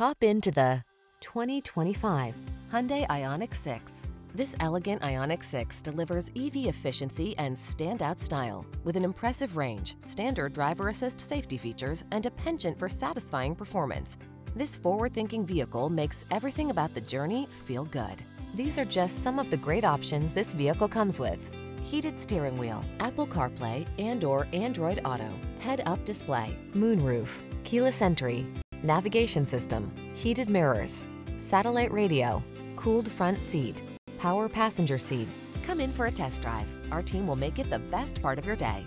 Hop into the 2025 Hyundai IONIQ 6. This elegant IONIQ 6 delivers EV efficiency and standout style with an impressive range, standard driver assist safety features, and a penchant for satisfying performance. This forward-thinking vehicle makes everything about the journey feel good. These are just some of the great options this vehicle comes with: heated steering wheel, Apple CarPlay and/or Android Auto, head-up display, moonroof, keyless entry, navigation system, heated mirrors, satellite radio, cooled front seat, power passenger seat. Come in for a test drive. Our team will make it the best part of your day.